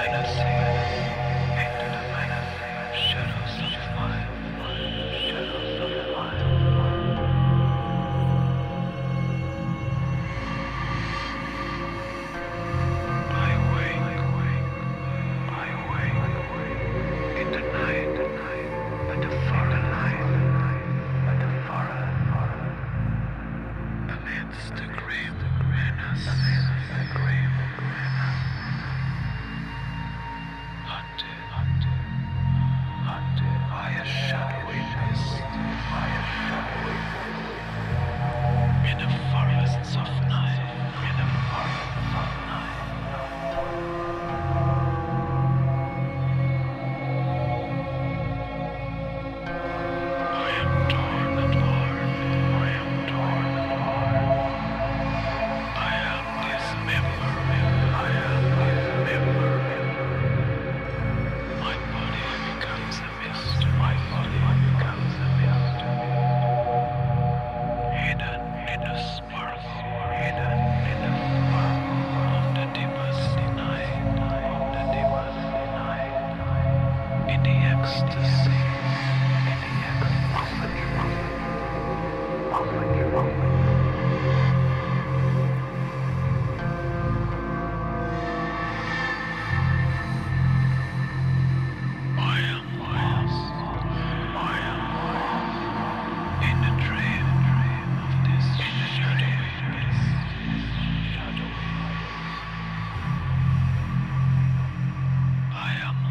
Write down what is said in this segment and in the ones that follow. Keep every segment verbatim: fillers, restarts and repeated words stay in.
I am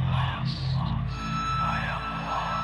lost. I am lost.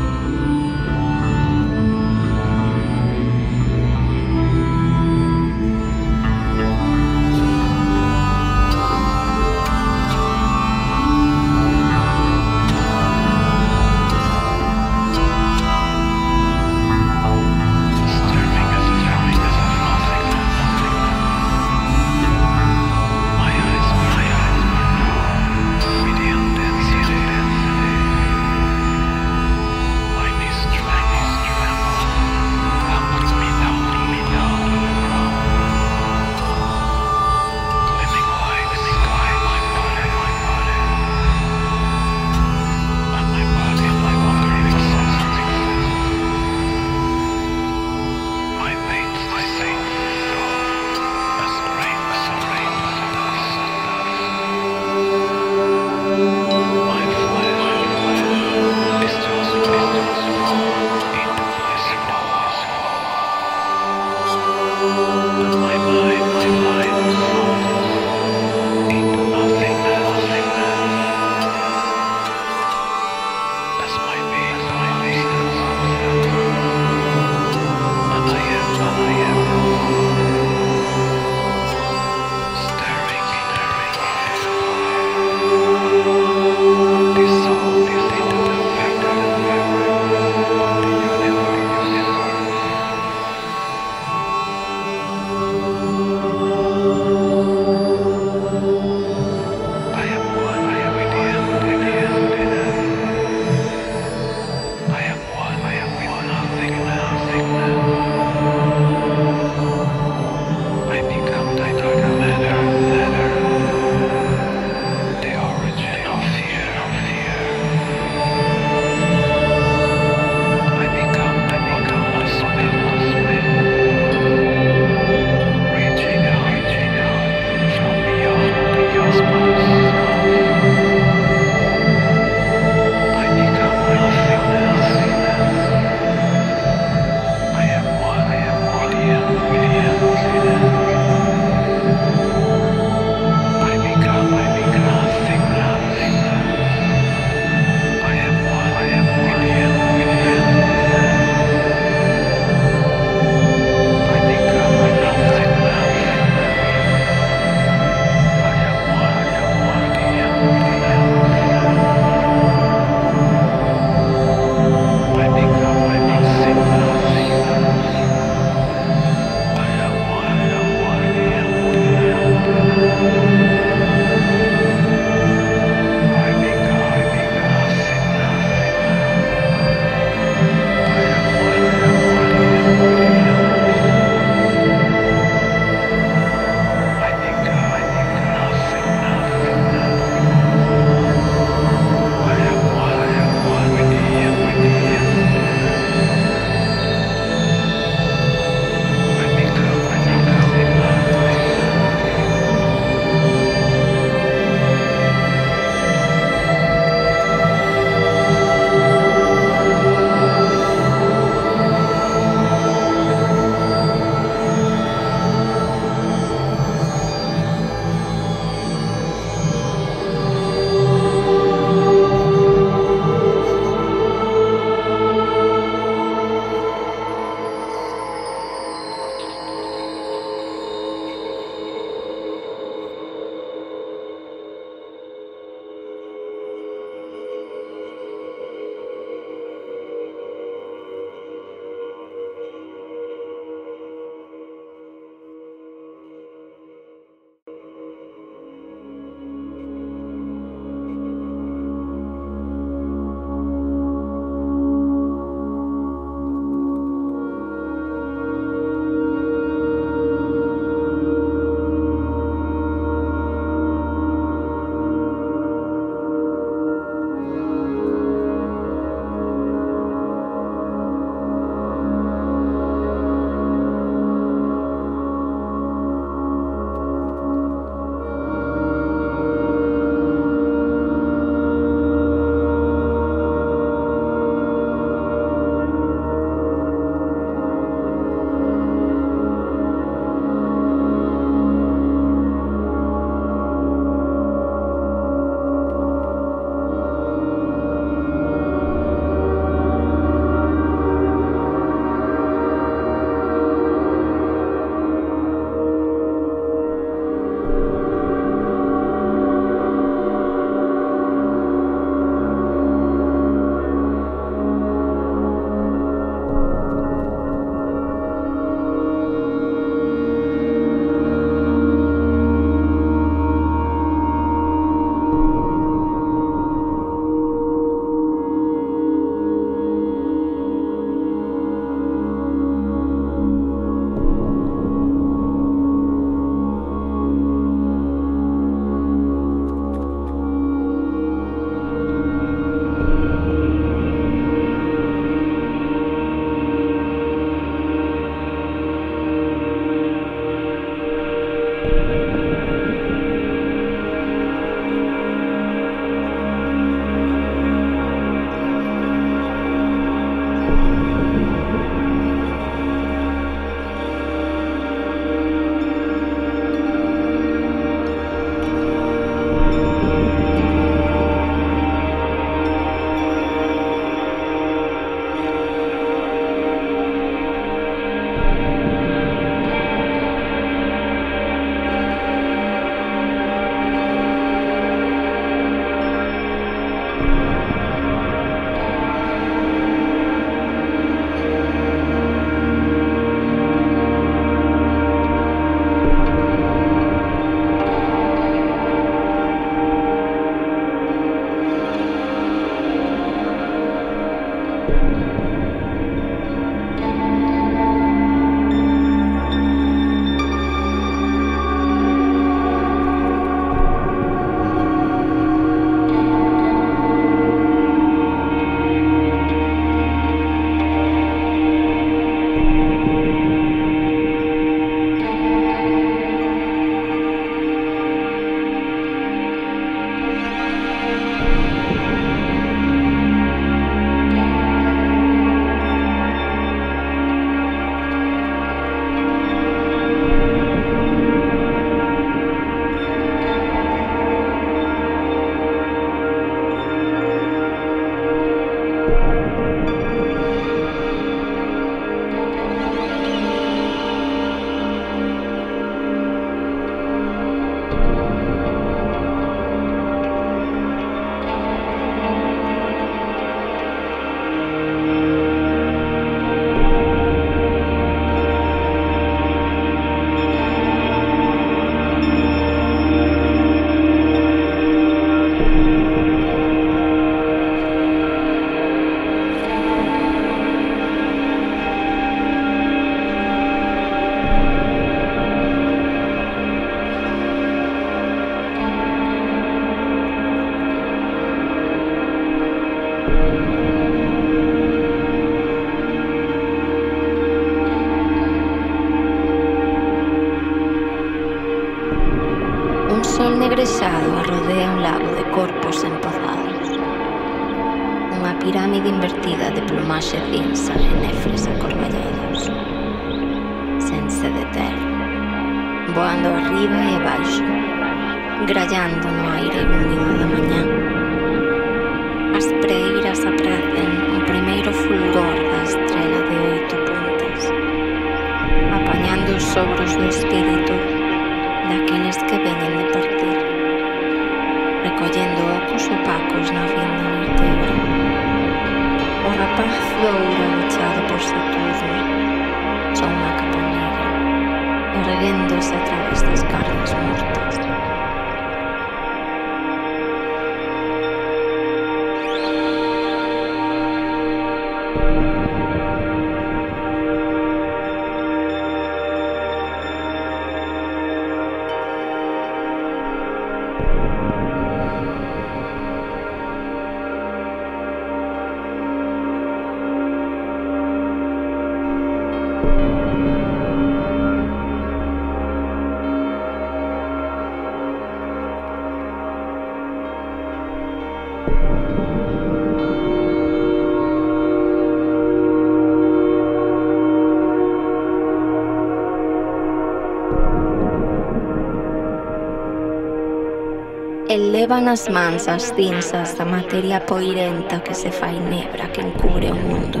Elevan as mans as cinzas da materia poirenta que se fai nebra que encubre o mundo.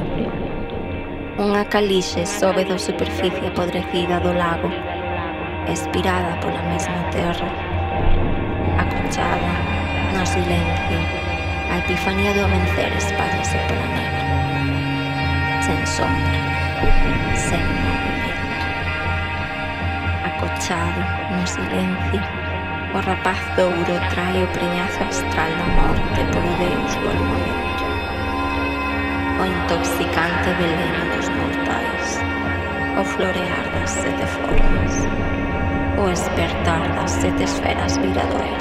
Unha calixe sobe da superficie apodrecida do lago, espirada pola mesma terra. Aconchada, no silencio, a epifanía do amencer espállase pola negra. Sen sombra, sen movimento. Acochado, no silencio, o rapaz douro trae o preñazo astral da morte polo deus do armamento. O intoxicante veleno dos mortais, o florear das sete formas, o espertar das sete esferas viradoeiras.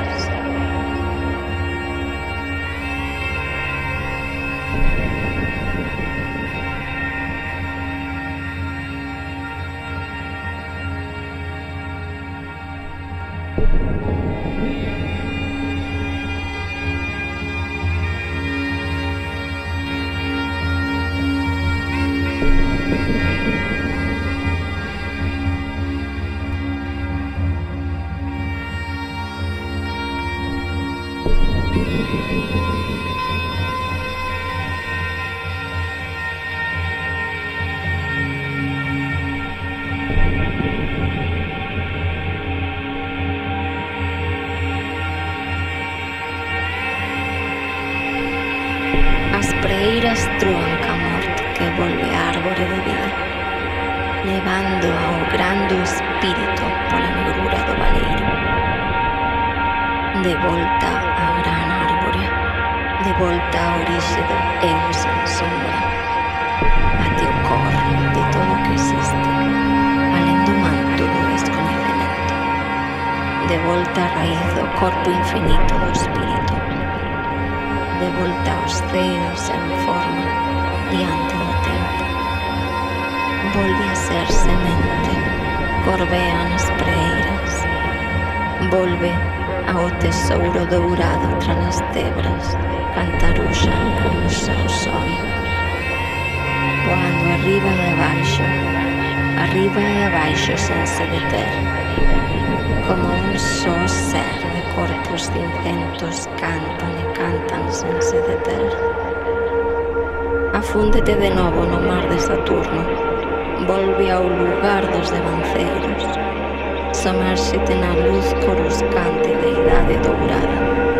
Cantan e cantan sen se deter. afúndete de novo no mar de Saturno. Volve ao lugar dos devanceiros. Somérxete na luz coruscante da idade dourada.